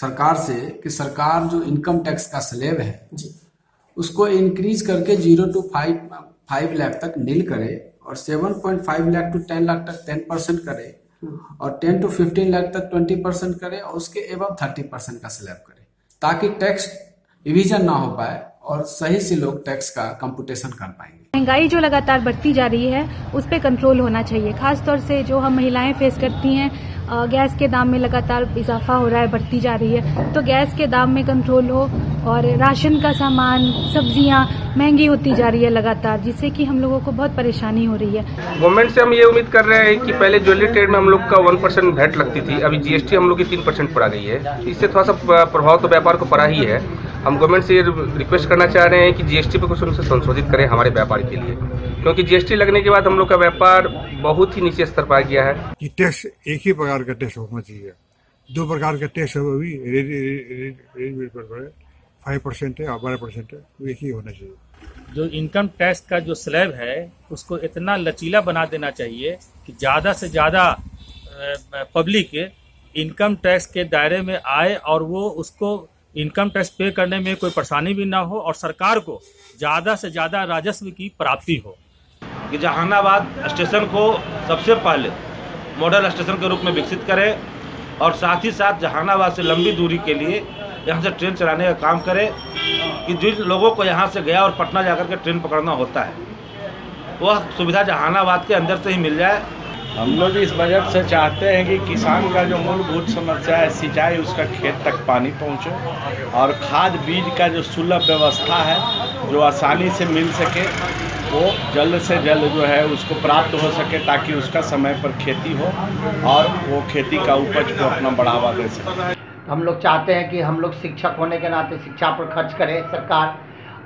सरकार से कि सरकार जो इनकम टैक्स का स्लेब है जी, उसको इंक्रीज करके 0 to 5 लाख तक नील करे और 7.5 लाख टू 10 लाख तक 10% करे और 10 to 15 लाख तक 20% करे और उसके एवं 30% का स्लैब करे, ताकि टैक्स रिविजन ना हो पाए और सही से लोग टैक्स का कंप्यूटेशन कर पाएंगे। महंगाई जो लगातार बढ़ती जा रही है उस पे कंट्रोल होना चाहिए, खासतौर से जो हम महिलाएं फेस करती हैं। गैस के दाम में लगातार इजाफा हो रहा है, बढ़ती जा रही है, तो गैस के दाम में कंट्रोल हो और राशन का सामान, सब्जियां महंगी होती जा रही है लगातार, जिससे कि हम लोगों को बहुत परेशानी हो रही है। गवर्नमेंट से हम ये उम्मीद कर रहे हैं कि पहले ज्वेलरी ट्रेड में हम लोग का 1% वैट लगती थी, अभी जीएसटी हम लोग की 3% पर आ गई है, इससे थोड़ा सा प्रभाव तो व्यापार को पड़ा ही है। हम गवर्नमेंट से ये रिक्वेस्ट करना चाह रहे हैं कि जीएसटी पर कुछ उनसे संशोधित करें हमारे व्यापार के लिए, क्योंकि जीएसटी लगने के बाद हम लोग का व्यापार बहुत ही नीचे स्तर पर आ गया है। कि टैक्स एक ही प्रकार का टैक्स होना चाहिए, 2 प्रकार का टैक्स हो अभी रेट पर 5% है और 12% है, वो एक ही होना चाहिए। जो इनकम टैक्स का जो स्लैब है उसको इतना लचीला बना देना चाहिए कि ज़्यादा से ज़्यादा पब्लिक इनकम टैक्स के दायरे में आए और वो उसको इनकम टैक्स पे करने में कोई परेशानी भी ना हो और सरकार को ज़्यादा से ज़्यादा राजस्व की प्राप्ति हो। कि जहानाबाद स्टेशन को सबसे पहले मॉडल स्टेशन के रूप में विकसित करें और साथ ही साथ जहानाबाद से लंबी दूरी के लिए यहाँ से ट्रेन चलाने का काम करें, कि जिन लोगों को यहाँ से गया और पटना जाकर के ट्रेन पकड़ना होता है वह सुविधा जहानाबाद के अंदर से ही मिल जाए। हम लोग इस बजट से चाहते हैं कि किसान का जो मूलभूत समस्या है सिंचाई, उसका खेत तक पानी पहुँचे और खाद बीज का जो सुलभ व्यवस्था है जो आसानी से मिल सके वो जल्द से जल्द जो है उसको प्राप्त हो सके, ताकि उसका समय पर खेती हो और वो खेती का उपज को अपना बढ़ावा दे सके। हम लोग चाहते हैं कि हम लोग शिक्षक होने के नाते शिक्षा पर खर्च करें सरकार,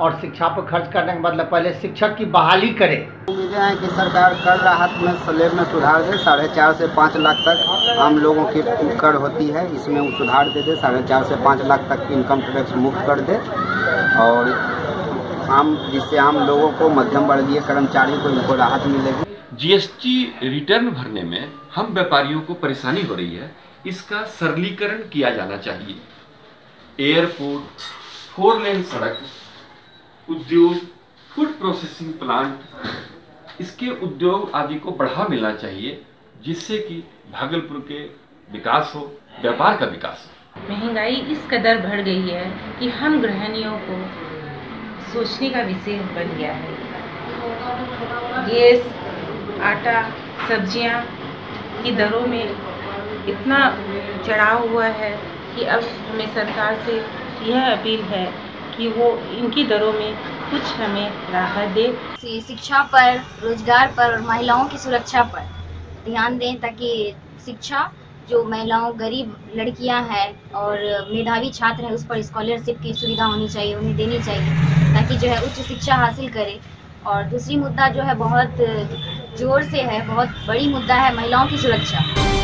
और शिक्षा पर खर्च करने का मतलब पहले शिक्षक की बहाली करे। उम्मीदें हैं कि सरकार कर राहत में स्लैब में सुधार दे, 4.5 से 5 लाख तक आम लोगों की कर होती है, इसमें वो सुधार दे दे, 4.5 से 5 लाख तक इनकम टैक्स मुक्त कर दे और आम जिससे आम लोगों को, मध्यम वर्गीय कर्मचारी को इनको राहत मिलेगी। जीएसटी रिटर्न भरने में हम व्यापारियों को परेशानी हो रही है, इसका सरलीकरण किया जाना चाहिए। एयरपोर्ट, 4 लेन सड़क, उद्योग, फूड प्रोसेसिंग प्लांट, इसके उद्योग आदि को बढ़ावा मिलना चाहिए, जिससे कि भागलपुर के विकास हो, व्यापार का विकास हो। महंगाई इस कदर बढ़ गई है कि हम गृहिणियों को सोचने का विषय बन गया है। गैस, आटा, सब्जियां की दरों में इतना चढ़ाव हुआ है कि अब हमें सरकार से यह अपील है कि वो इनकी दरों में कुछ हमें राहत दे। शिक्षा पर, रोजगार पर और महिलाओं की सुरक्षा पर ध्यान दें, ताकि शिक्षा जो महिलाओं, गरीब लड़कियां हैं और मेधावी छात्र हैं उस पर स्कॉलरशिप की सुविधा होनी चाहिए, उन्हें देनी चाहिए, ताकि जो है उच्च शिक्षा हासिल करें। और दूसरी मुद्दा जो है बहुत जोर से है, बहुत बड़ी मुद्दा है, महिलाओं की सुरक्षा।